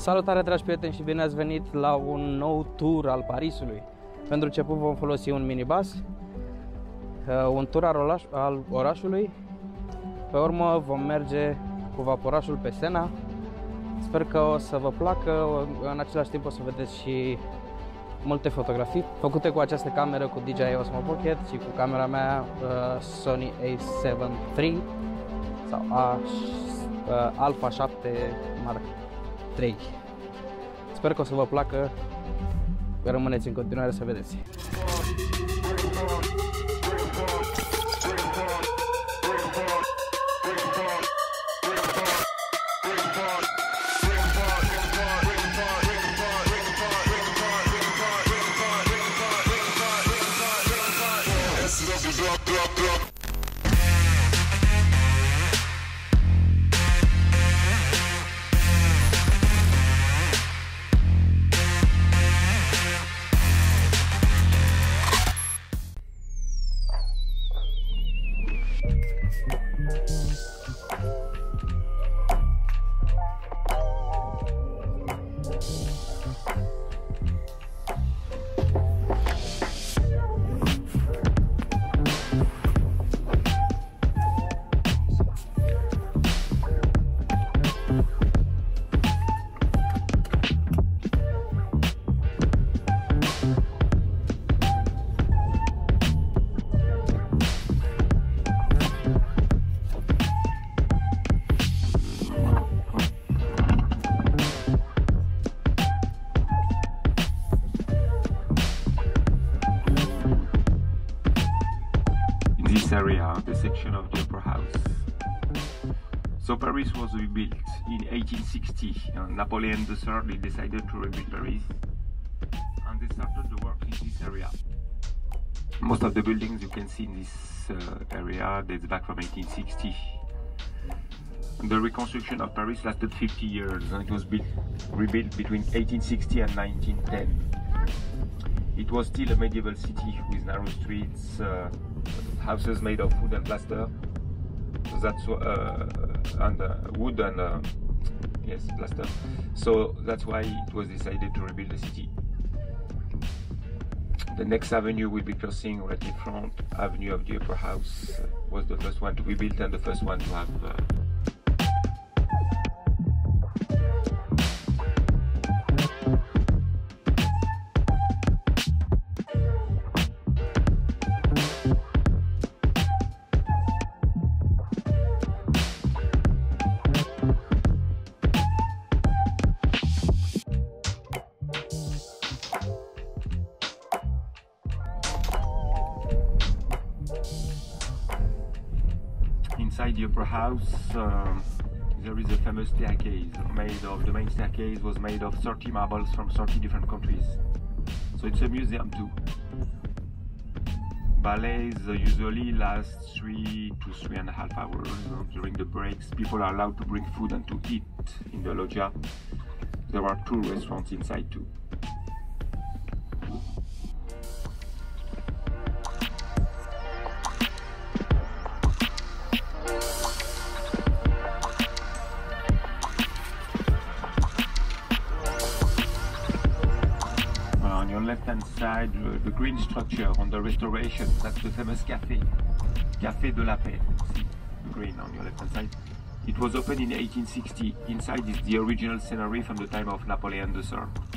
Salutare, dragi prieteni, și bine ați venit la un nou tur al Parisului. Pentru început vom folosi un minibus, un tur al orașului. Pe urmă vom merge cu vaporașul pe Sena. Sper că o să vă placă. În același timp o să vedeți și multe fotografii făcute cu această cameră, cu DJI Osmo Pocket și cu camera mea Sony A7 III sau Alpha 7 Mark 3. Sper că o să vă placă. Rămâneți în continuare să vedeți. Area, the section of the Opera House. So Paris was rebuilt in 1860 and Napoleon III decided to rebuild Paris and they started the work in this area. Most of the buildings you can see in this area dates back from 1860. And the reconstruction of Paris lasted 50 years and it was rebuilt between 1860 and 1910. It was still a medieval city with narrow streets, houses made of wood and plaster. That's and wood and yes, plaster. So that's why it was decided to rebuild the city. The next avenue we'll be crossing, right in front, avenue of the Opera House, was the first one to be built and the first one to have. Inside the Opera House, there is a famous staircase. The main staircase was made of 30 marbles from 30 different countries. So it's a museum too. Ballets usually last 3 to 3.5 hours. During the breaks, people are allowed to bring food and to eat in the loggia. There are 2 restaurants inside too. Left-hand side, the green structure on the restoration, that's the famous Café de la Paix. See, the green on your left-hand side. It was opened in 1860. Inside is the original scenery from the time of Napoleon III.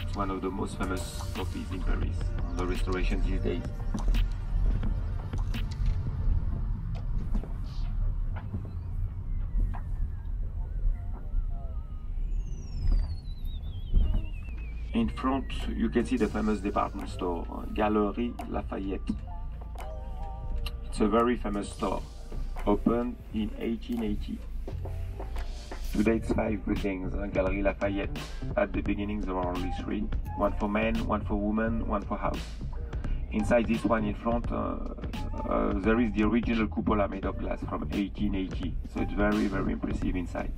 It's one of the most famous copies in Paris, the restoration these days. In front, you can see the famous department store, Galerie Lafayette. It's a very famous store, opened in 1880. Today it's 5 buildings, Galerie Lafayette. At the beginning there are only 3, one for men, one for women, one for house. Inside this one in front, there is the original cupola made of glass from 1880. So it's very, very impressive inside.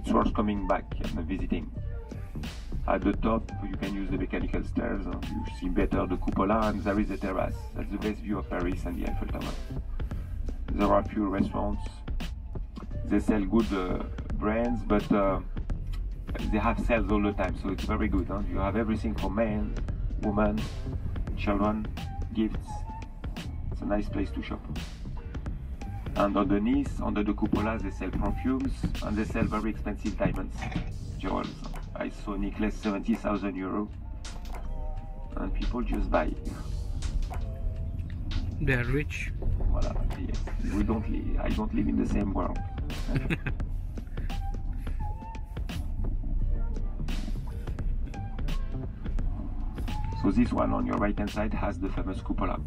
It's worth coming back and visiting. At the top, you can use the mechanical stairs, you see better the cupola, and there is a terrace. That's the best view of Paris and the Eiffel Tower. There are a few restaurants. They sell good brands, but they have sales all the time, so it's very good, huh? You have everything for men, women, children, gifts. It's a nice place to shop. And underneath, under the cupola, they sell perfumes and they sell very expensive diamonds, jewels. I saw a necklace 70,000 euros, and people just buy. They are rich. Voilà, yes. We don't live, I don't live in the same world. So this one on your right hand side has the famous cupola.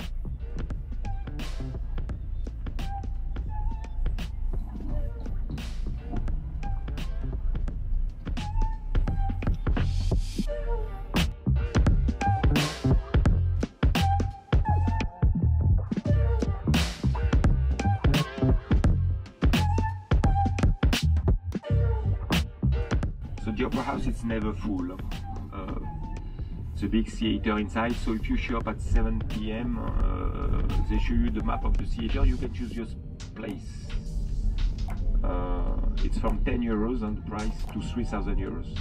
The Opera House, it's never full. It's a big theater inside, so if you show up at 7 p.m, they show you the map of the theater, you can choose your place. It's from 10 euros and the price to 3,000 euros.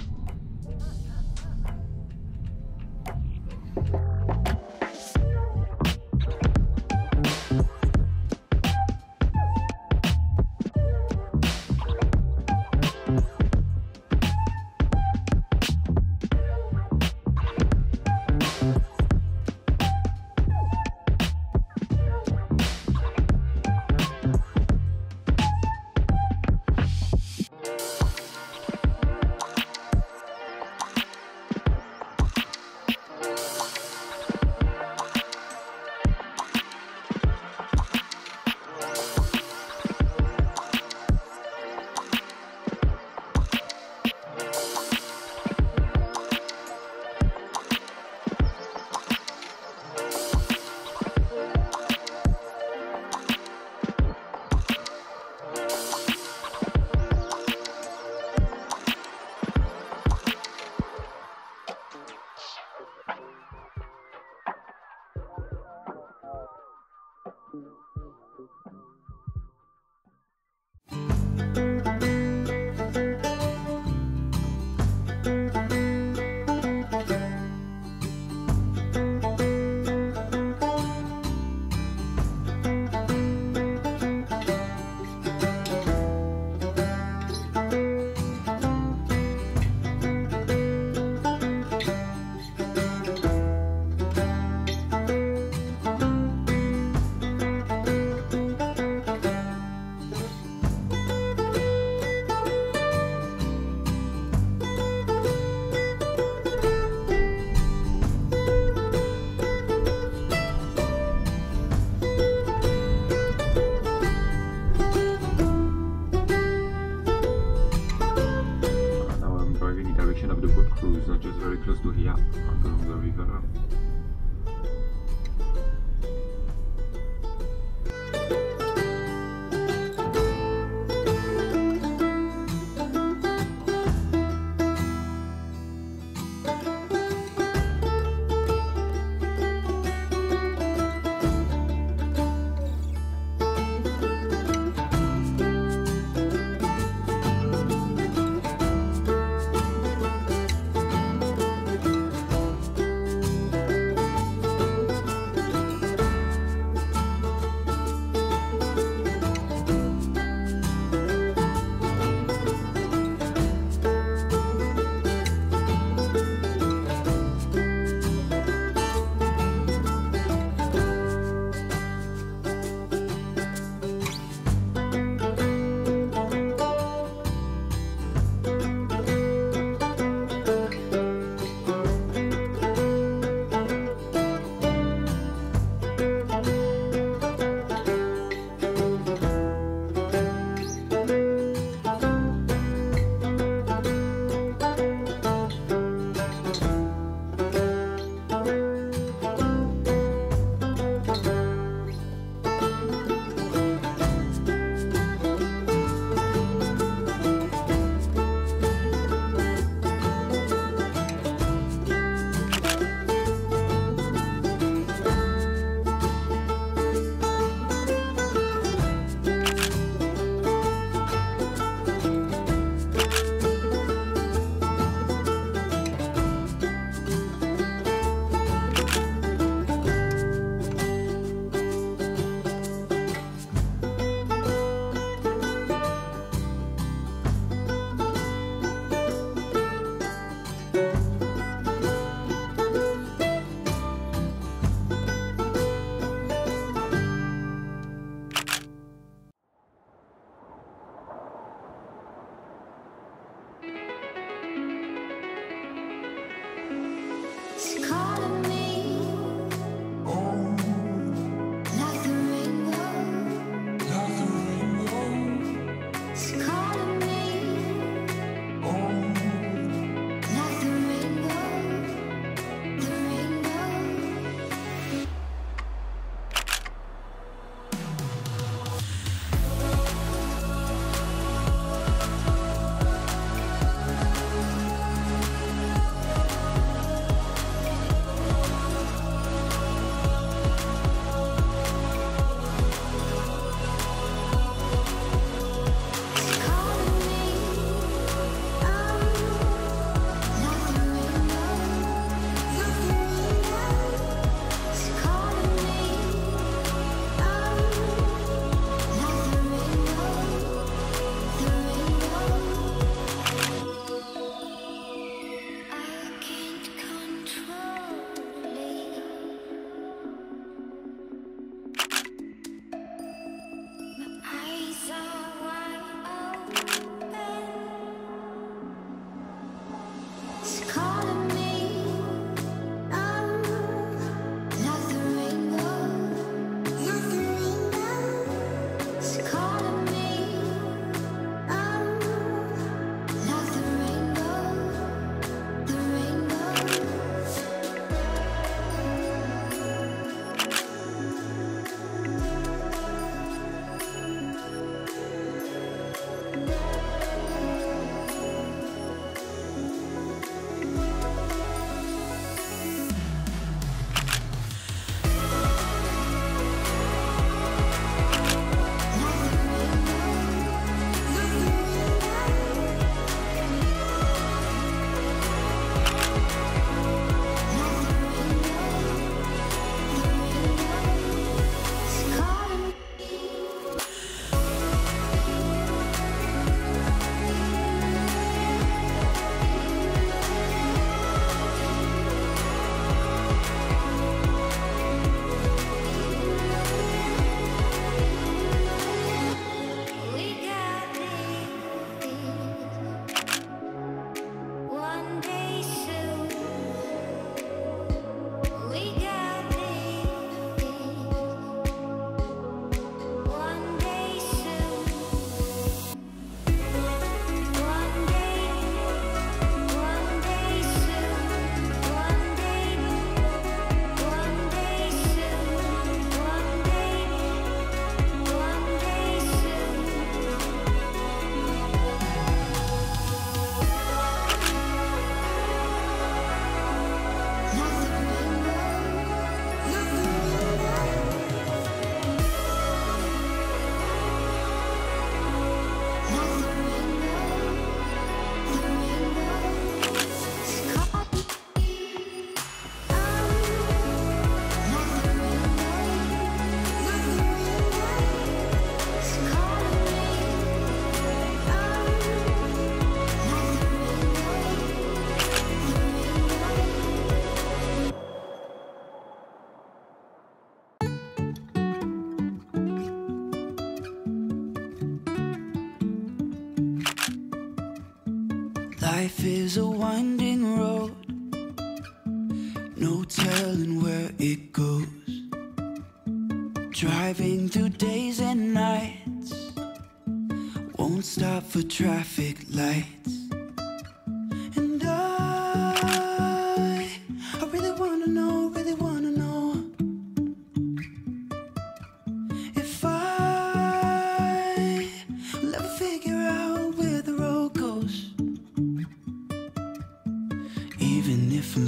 Life is a winding road, no telling where it goes. Driving through days and nights, won't stop for traffic lights. And I really wanna know if I will ever figure out where the road goes. Even if I'm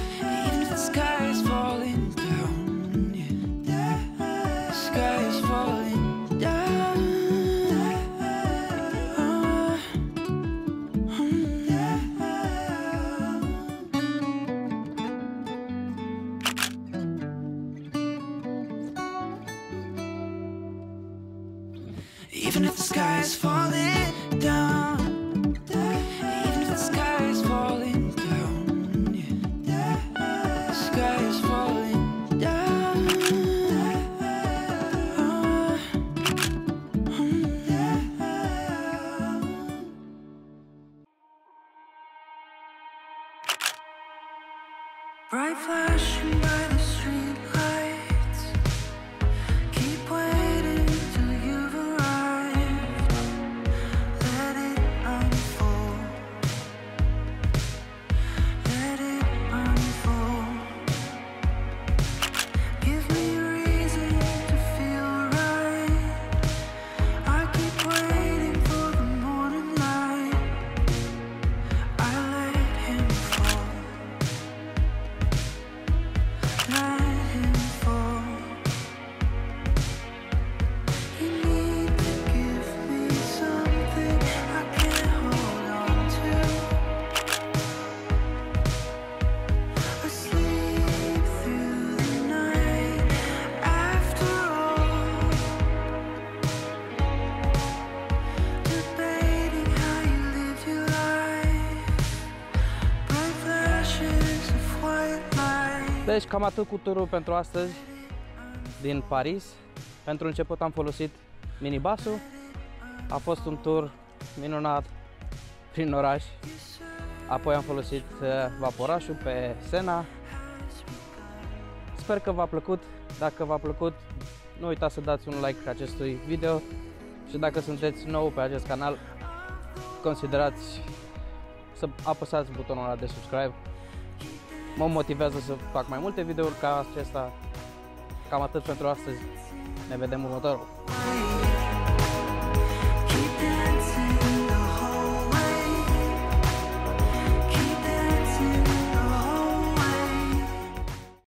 Even if the sky is falling down, the sky is falling down. Even if the sky is falling down, even if the sky is falling down, the sky is falling down. Bright flashing by the street lights, keep waiting. Deci cam atât cu turul pentru astăzi din Paris. Pentru început am folosit minibusul. A fost un tur minunat prin oraș. Apoi am folosit vaporașul pe Sena. Sper că v-a plăcut. Dacă v-a plăcut, nu uitați să dați un like acestui video. Și dacă sunteți nou pe acest canal, considerați să apăsați butonul ăla de subscribe. Mă motivează să fac mai multe videouri ca acesta. Cam atât pentru astăzi. Ne vedem următorul.